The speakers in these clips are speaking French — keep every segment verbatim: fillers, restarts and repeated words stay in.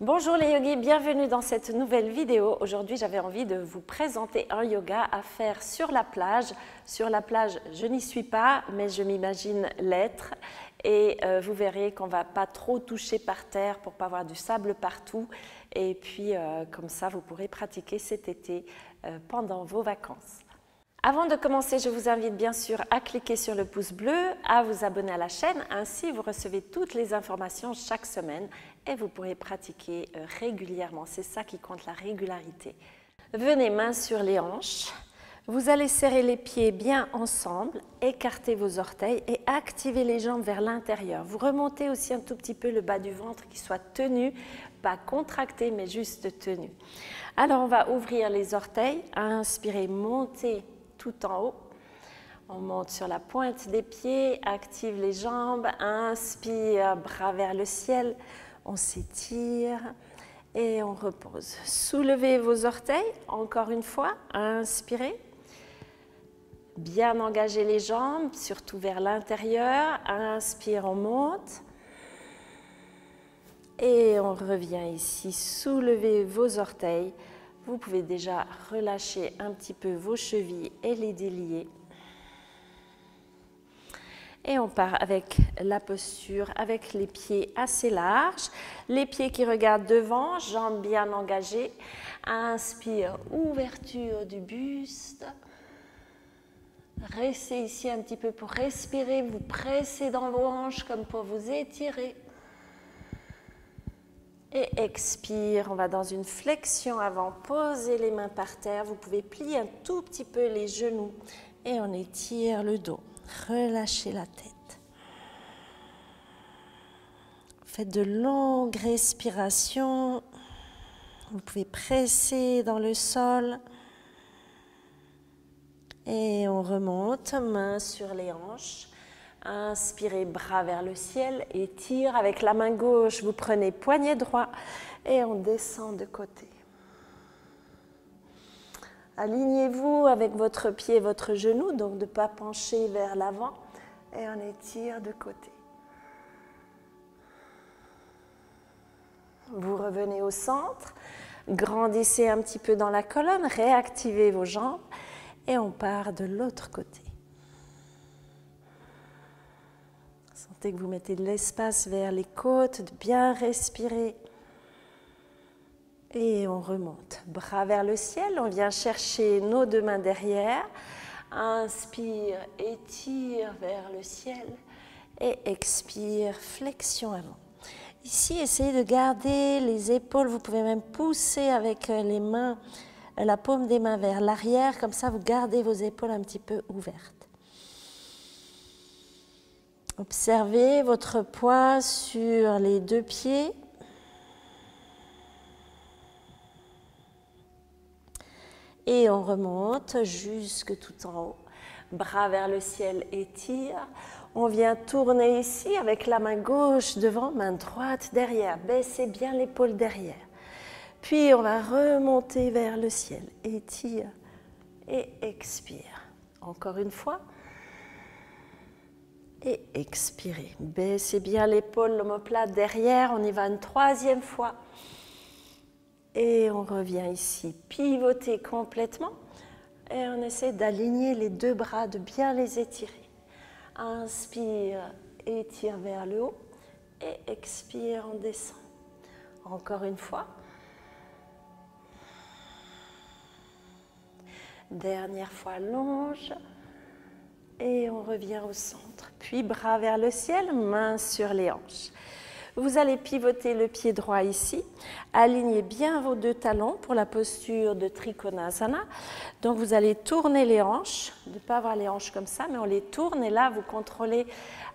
Bonjour les yogis, bienvenue dans cette nouvelle vidéo. Aujourd'hui, j'avais envie de vous présenter un yoga à faire sur la plage. Sur la plage, je n'y suis pas, mais je m'imagine l'être. Et euh, vous verrez qu'on ne va pas trop toucher par terre pour ne pas avoir du sable partout. Et puis, euh, comme ça, vous pourrez pratiquer cet été euh, pendant vos vacances. Avant de commencer, je vous invite bien sûr à cliquer sur le pouce bleu, à vous abonner à la chaîne, ainsi vous recevez toutes les informations chaque semaine et vous pourrez pratiquer régulièrement, c'est ça qui compte, la régularité. Venez mains sur les hanches, vous allez serrer les pieds bien ensemble, écarter vos orteils et activer les jambes vers l'intérieur. Vous remontez aussi un tout petit peu le bas du ventre qui soit tenu, pas contracté mais juste tenu. Alors on va ouvrir les orteils, inspirez, montez tout en haut. On monte sur la pointe des pieds, active les jambes, inspire, bras vers le ciel, on s'étire et on repose. Soulevez vos orteils, encore une fois, inspirez. Bien engagez les jambes, surtout vers l'intérieur, inspire, on monte. Et on revient ici, soulevez vos orteils. Vous pouvez déjà relâcher un petit peu vos chevilles et les délier. Et on part avec la posture, avec les pieds assez larges, les pieds qui regardent devant, jambes bien engagées. Inspire, ouverture du buste. Restez ici un petit peu pour respirer, vous pressez dans vos hanches comme pour vous étirer. Et expire, on va dans une flexion avant, posez les mains par terre, vous pouvez plier un tout petit peu les genoux et on étire le dos, relâchez la tête. Faites de longues respirations, vous pouvez presser dans le sol et on remonte, mains sur les hanches. Inspirez, bras vers le ciel, étire avec la main gauche, vous prenez poignet droit et on descend de côté. Alignez-vous avec votre pied et votre genou, donc de ne pas pencher vers l'avant et on étire de côté. Vous revenez au centre, grandissez un petit peu dans la colonne, réactivez vos jambes et on part de l'autre côté. Sentez que vous mettez de l'espace vers les côtes, de bien respirer. Et on remonte. Bras vers le ciel, on vient chercher nos deux mains derrière. Inspire, étire vers le ciel. Et expire, flexion avant. Ici, essayez de garder les épaules. Vous pouvez même pousser avec les mains, la paume des mains vers l'arrière. Comme ça, vous gardez vos épaules un petit peu ouvertes. Observez votre poids sur les deux pieds. Et on remonte jusque tout en haut. Bras vers le ciel, étire. On vient tourner ici avec la main gauche devant, main droite derrière. Baissez bien l'épaule derrière. Puis on va remonter vers le ciel. Étire et expire. Encore une fois. Et expirez. Baissez bien l'épaule, l'omoplate derrière. On y va une troisième fois. Et on revient ici. Pivotez complètement. Et on essaie d'aligner les deux bras, de bien les étirer. Inspire, étire vers le haut. Et expire, on descend. Encore une fois. Dernière fois, longe. Et on revient au centre, puis bras vers le ciel, mains sur les hanches. Vous allez pivoter le pied droit ici, alignez bien vos deux talons pour la posture de Trikonasana. Donc vous allez tourner les hanches, ne pas avoir les hanches comme ça, mais on les tourne et là vous contrôlez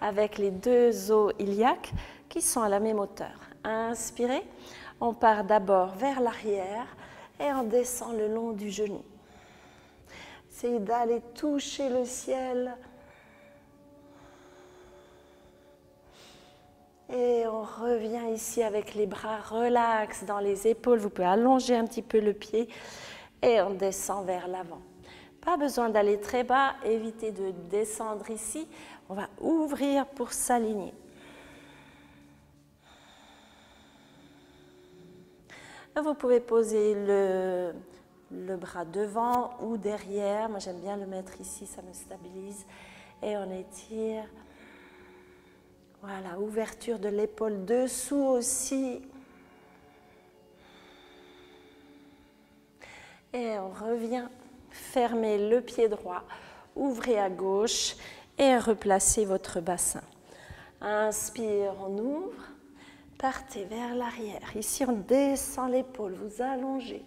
avec les deux os iliaques qui sont à la même hauteur. Inspirez, on part d'abord vers l'arrière et on descend le long du genou. Essayez d'aller toucher le ciel. Et on revient ici avec les bras relax dans les épaules. Vous pouvez allonger un petit peu le pied et on descend vers l'avant. Pas besoin d'aller très bas, évitez de descendre ici. On va ouvrir pour s'aligner. Là, vous pouvez poser le, le bras devant ou derrière. Moi, j'aime bien le mettre ici, ça me stabilise. Et on étire. Voilà, ouverture de l'épaule dessous aussi. Et on revient. Fermez le pied droit, ouvrez à gauche et replacez votre bassin. Inspire, on ouvre. Partez vers l'arrière. Ici, on descend l'épaule, vous allongez.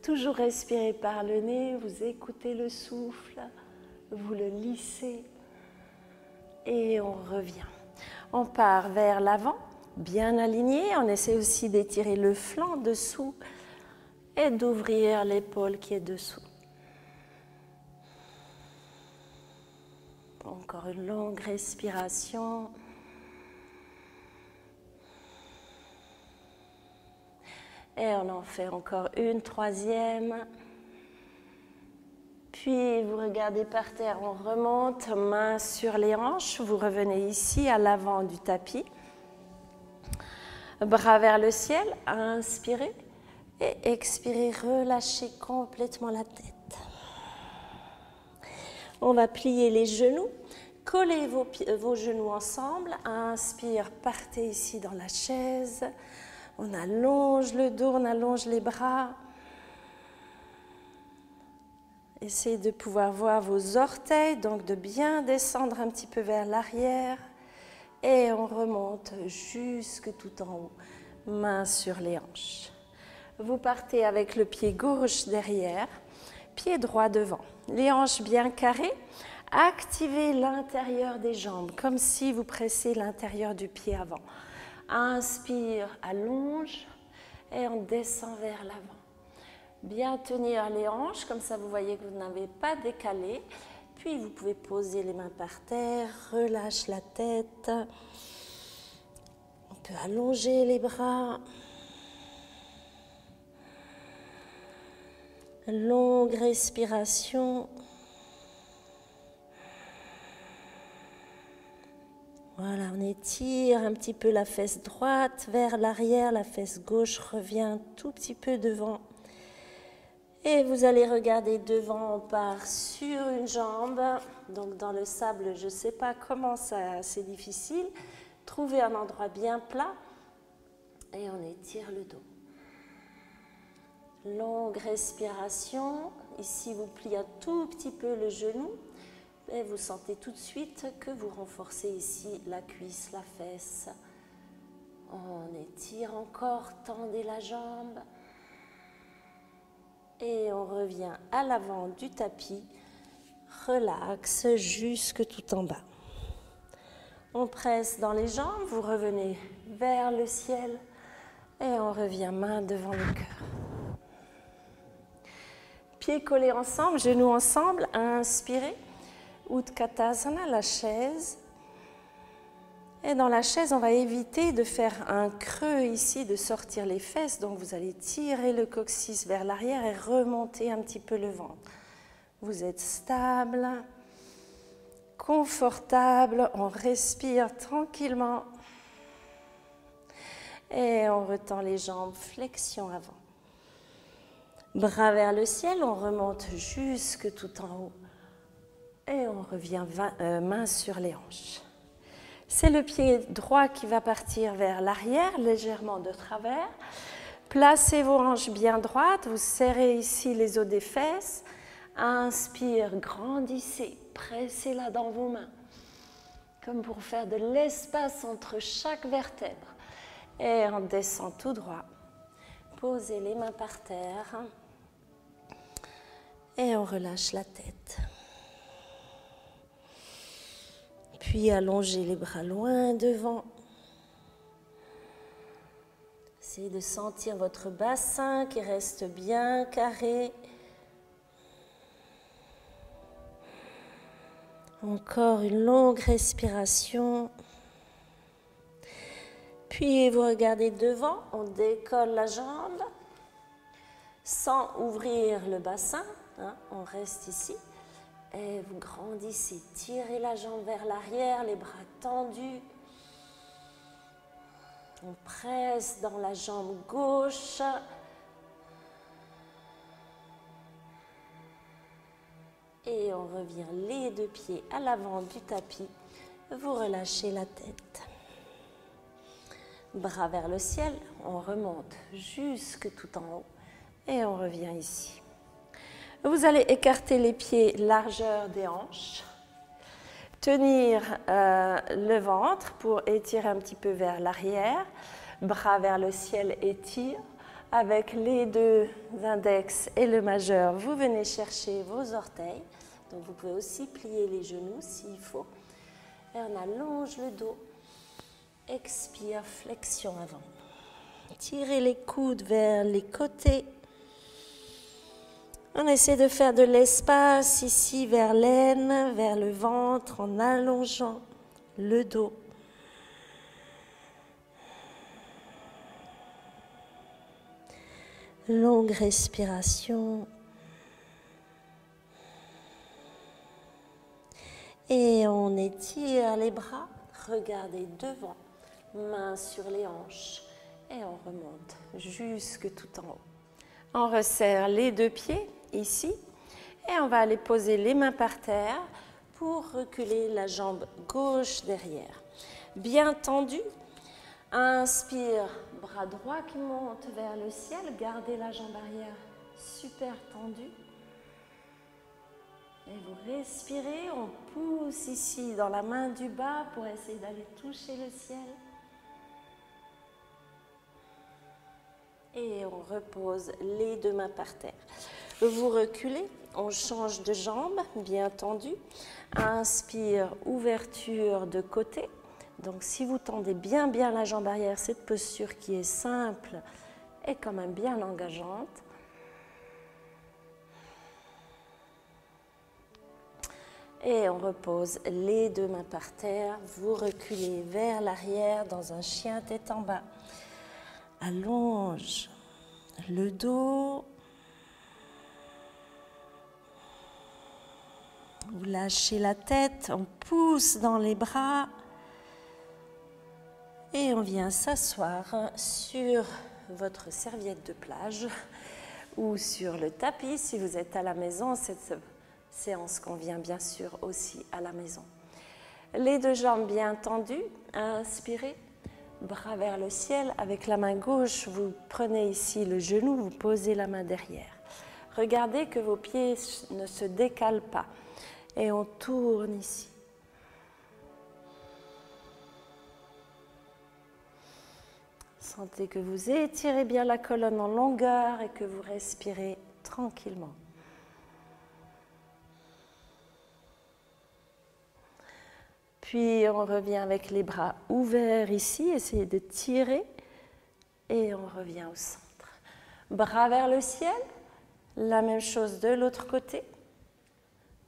Toujours respirez par le nez, vous écoutez le souffle, vous le lissez et on revient. On part vers l'avant, bien aligné. On essaie aussi d'étirer le flanc dessous et d'ouvrir l'épaule qui est dessous. Encore une longue respiration. Et on en fait encore une troisième. Puis vous regardez par terre, on remonte, mains sur les hanches. Vous revenez ici à l'avant du tapis. Bras vers le ciel, inspirez et expirez, relâchez complètement la tête. On va plier les genoux, collez vos, vos genoux ensemble, inspire, partez ici dans la chaise, on allonge le dos, on allonge les bras. Essayez de pouvoir voir vos orteils, donc de bien descendre un petit peu vers l'arrière et on remonte jusque tout en haut, mains sur les hanches. Vous partez avec le pied gauche derrière, pied droit devant. Les hanches bien carrées, activez l'intérieur des jambes, comme si vous pressez l'intérieur du pied avant. Inspire, allonge et on descend vers l'avant. Bien tenir les hanches, comme ça vous voyez que vous n'avez pas décalé. Puis vous pouvez poser les mains par terre, relâche la tête. On peut allonger les bras. Longue respiration. Voilà, on étire un petit peu la fesse droite vers l'arrière, la fesse gauche revient tout petit peu devant. Et vous allez regarder devant, on part sur une jambe. Donc dans le sable, je ne sais pas comment ça, c'est difficile. Trouvez un endroit bien plat et on étire le dos. Longue respiration, ici vous pliez un tout petit peu le genou et vous sentez tout de suite que vous renforcez ici la cuisse, la fesse. On étire encore, tendez la jambe et on revient à l'avant du tapis, relaxe jusque tout en bas. On presse dans les jambes, vous revenez vers le ciel et on revient main devant le cœur. Pieds collés ensemble, genoux ensemble, inspirez. Utkatasana, la chaise. Et dans la chaise, on va éviter de faire un creux ici, de sortir les fesses. Donc vous allez tirer le coccyx vers l'arrière et remonter un petit peu le ventre. Vous êtes stable, confortable, on respire tranquillement. Et on retend les jambes, flexion avant. Bras vers le ciel, on remonte jusque tout en haut et on revient euh, main sur les hanches. C'est le pied droit qui va partir vers l'arrière, légèrement de travers. Placez vos hanches bien droites, vous serrez ici les os des fesses. Inspire, grandissez, pressez-la dans vos mains, comme pour faire de l'espace entre chaque vertèbre. Et on descend tout droit. Posez les mains par terre. Et on relâche la tête. Puis allongez les bras loin devant. Essayez de sentir votre bassin qui reste bien carré. Encore une longue respiration. Puis vous regardez devant, on décolle la jambe sans ouvrir le bassin. Hein, on reste ici et vous grandissez. Tirez la jambe vers l'arrière, les bras tendus. On presse dans la jambe gauche. Et on revient les deux pieds à l'avant du tapis. Vous relâchez la tête. Bras vers le ciel. On remonte jusque tout en haut. Et on revient ici. Vous allez écarter les pieds largeur des hanches. Tenir euh, le ventre pour étirer un petit peu vers l'arrière. Bras vers le ciel, étire. Avec les deux index et le majeur, vous venez chercher vos orteils. Donc vous pouvez aussi plier les genoux s'il faut. Et on allonge le dos. Expire, flexion avant. Tirez les coudes vers les côtés. On essaie de faire de l'espace ici vers l'aine, vers le ventre, en allongeant le dos. Longue respiration. Et on étire les bras. Regardez devant, mains sur les hanches. Et on remonte jusque tout en haut. On resserre les deux pieds ici. Et on va aller poser les mains par terre pour reculer la jambe gauche derrière. Bien tendu. Inspire, bras droit qui monte vers le ciel. Gardez la jambe arrière super tendue. Et vous respirez, on pousse ici dans la main du bas pour essayer d'aller toucher le ciel. Et on repose les deux mains par terre. Vous reculez, on change de jambe, bien tendu. Inspire, ouverture de côté. Donc si vous tendez bien bien la jambe arrière, cette posture qui est simple est quand même bien engageante. Et on repose les deux mains par terre, vous reculez vers l'arrière dans un chien tête en bas. Allonge le dos. Vous lâchez la tête, on pousse dans les bras. Et on vient s'asseoir sur votre serviette de plage ou sur le tapis. Si vous êtes à la maison, cette séance convient bien sûr aussi à la maison. Les deux jambes bien tendues, inspirez, bras vers le ciel. Avec la main gauche, vous prenez ici le genou, vous posez la main derrière. Regardez que vos pieds ne se décalent pas. Et on tourne ici. Sentez que vous étirez bien la colonne en longueur et que vous respirez tranquillement. Puis on revient avec les bras ouverts ici, essayez de tirer et on revient au centre. Bras vers le ciel, la même chose de l'autre côté.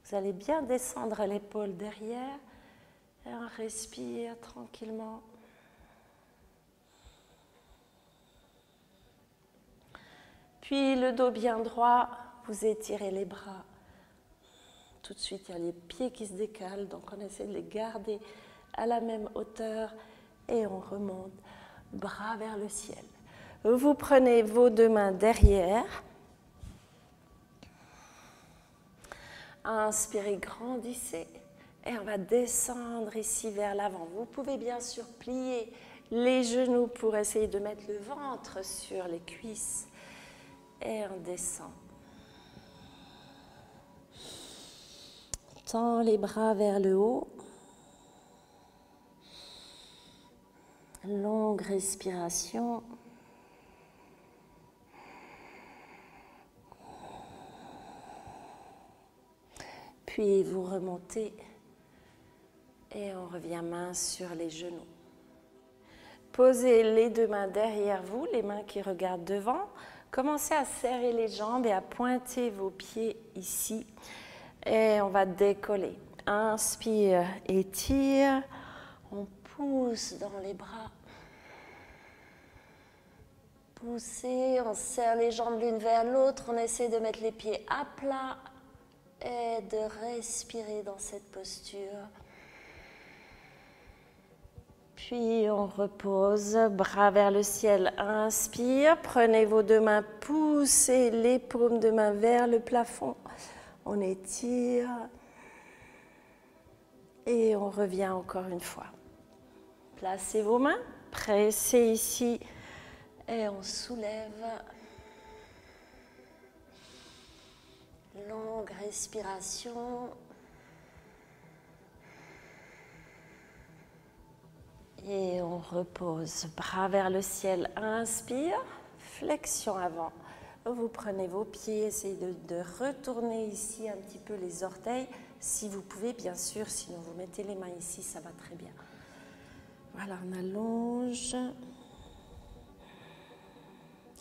Vous allez bien descendre l'épaule derrière et on respire tranquillement. Puis le dos bien droit, vous étirez les bras. Tout de suite, il y a les pieds qui se décalent, donc on essaie de les garder à la même hauteur et on remonte, bras vers le ciel. Vous prenez vos deux mains derrière. Inspirez, grandissez et on va descendre ici vers l'avant. Vous pouvez bien sûr plier les genoux pour essayer de mettre le ventre sur les cuisses. Et on descend. Tends les bras vers le haut. Longue respiration. Puis vous remontez et on revient main sur les genoux. Posez les deux mains derrière vous, les mains qui regardent devant. Commencez à serrer les jambes et à pointer vos pieds ici. Et on va décoller. Inspire, étire. On pousse dans les bras. Poussez, on serre les jambes l'une vers l'autre. On essaie de mettre les pieds à plat et de respirer dans cette posture. puis on repose, bras vers le ciel, inspire, prenez vos deux mains, poussez les paumes de main vers le plafond, on étire et on revient encore une fois. Placez vos mains, pressez ici et on soulève. Longue respiration. Et on repose, bras vers le ciel, inspire, flexion avant. Vous prenez vos pieds, essayez de, de retourner ici un petit peu les orteils, si vous pouvez bien sûr, sinon vous mettez les mains ici, ça va très bien. Voilà, on allonge.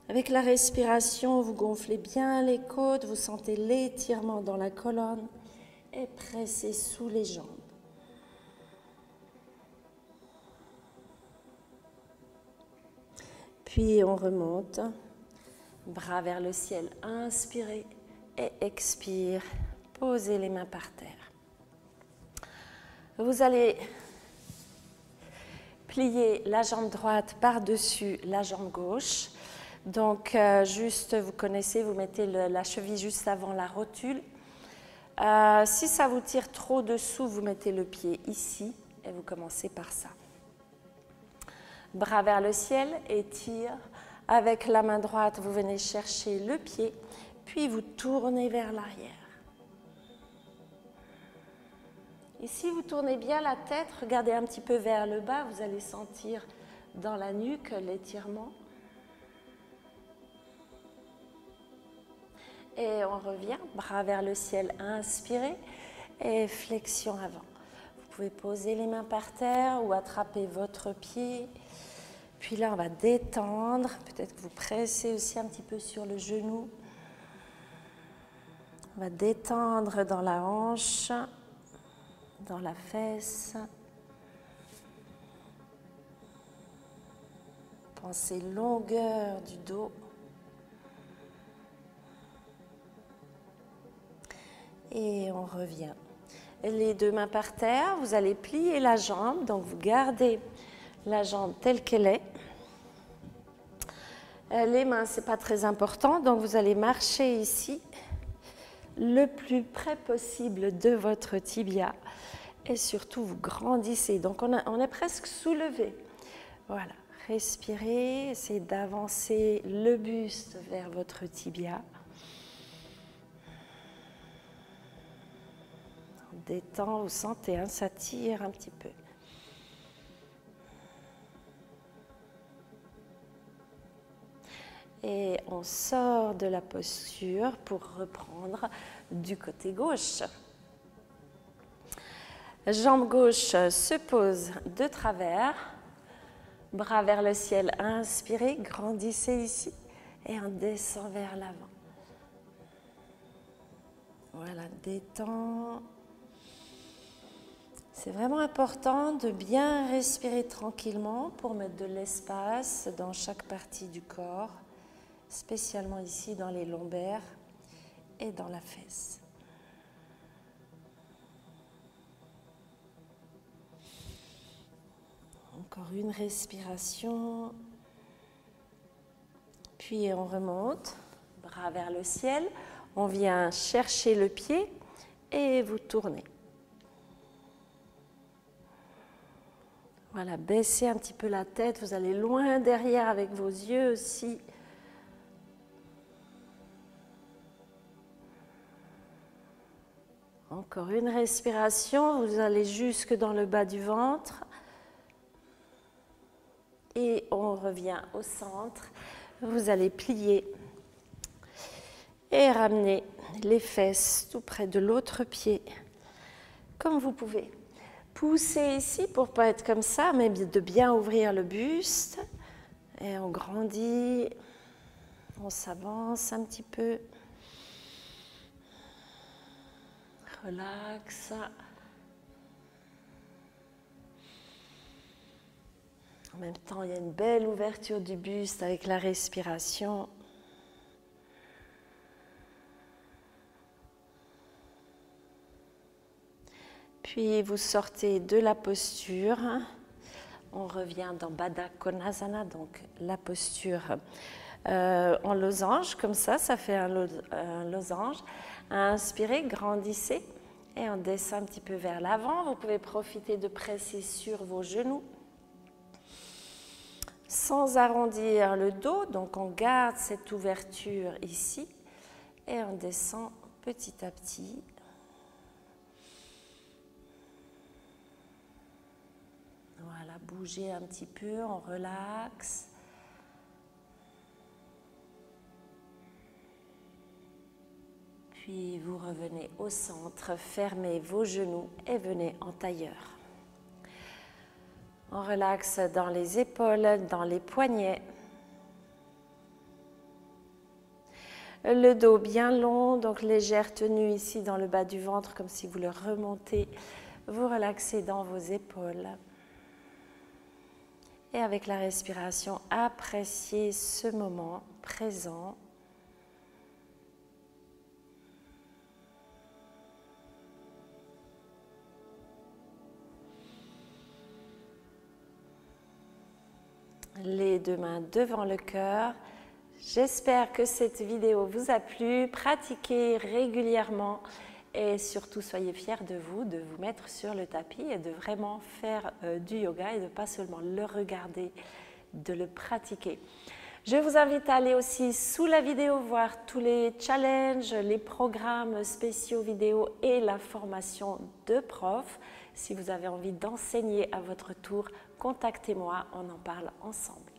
Avec la respiration, vous gonflez bien les côtes, vous sentez l'étirement dans la colonne et pressez sous les jambes. Puis on remonte, bras vers le ciel, inspirez et expire, posez les mains par terre. Vous allez plier la jambe droite par-dessus la jambe gauche. Donc euh, juste, vous connaissez, vous mettez le, la cheville juste avant la rotule. Euh, si ça vous tire trop dessous, vous mettez le pied ici et vous commencez par ça. Bras vers le ciel, étire. Avec la main droite, vous venez chercher le pied, puis vous tournez vers l'arrière. Et si vous tournez bien la tête, regardez un petit peu vers le bas, vous allez sentir dans la nuque l'étirement. Et on revient, bras vers le ciel, inspirez et flexion avant. Vous pouvez poser les mains par terre ou attraper votre pied. Puis là, on va détendre. Peut-être que vous pressez aussi un petit peu sur le genou. On va détendre dans la hanche, dans la fesse. Pensez longueur du dos. Et on revient. Les deux mains par terre, vous allez plier la jambe, donc vous gardez la jambe telle qu'elle est. Les mains, c'est pas très important, donc vous allez marcher ici le plus près possible de votre tibia et surtout vous grandissez. Donc on, a, on est presque soulevé. Voilà, respirez, essayez d'avancer le buste vers votre tibia. Détend, vous sentez, hein, ça tire un petit peu. Et on sort de la posture pour reprendre du côté gauche. Jambe gauche se pose de travers, bras vers le ciel, inspirez, grandissez ici et on descend vers l'avant. Voilà, détend. C'est vraiment important de bien respirer tranquillement pour mettre de l'espace dans chaque partie du corps, spécialement ici dans les lombaires et dans la fesse. Encore une respiration, puis on remonte, bras vers le ciel, on vient chercher le pied et vous tournez. Voilà, baissez un petit peu la tête, vous allez loin derrière avec vos yeux aussi. Encore une respiration, vous allez jusque dans le bas du ventre. Et on revient au centre, vous allez plier et ramener les fesses tout près de l'autre pied, comme vous pouvez. Poussez ici pour ne pas être comme ça, mais de bien ouvrir le buste. Et on grandit, on s'avance un petit peu. Relaxe. En même temps, il y a une belle ouverture du buste avec la respiration. Puis vous sortez de la posture On revient dans Baddha Konasana, donc la posture euh, en losange, comme ça, ça fait un, lo un losange. Inspirez, grandissez et on descend un petit peu vers l'avant. Vous pouvez profiter de presser sur vos genoux sans arrondir le dos. Donc on garde cette ouverture ici et on descend petit à petit. Voilà, bougez un petit peu, on relaxe. Puis vous revenez au centre, fermez vos genoux et venez en tailleur. On relaxe dans les épaules, dans les poignets. Le dos bien long, donc légère tenue ici dans le bas du ventre, comme si vous le remontez. Vous relaxez dans vos épaules. Et avec la respiration, appréciez ce moment présent. Les deux mains devant le cœur. J'espère que cette vidéo vous a plu. Pratiquez régulièrement et surtout soyez fiers de vous, de vous mettre sur le tapis et de vraiment faire euh, du yoga et de ne pas seulement le regarder, de le pratiquer. Je vous invite à aller aussi sous la vidéo voir tous les challenges, les programmes spéciaux vidéo et la formation de prof. Si vous avez envie d'enseigner à votre tour, contactez-moi, on en parle ensemble.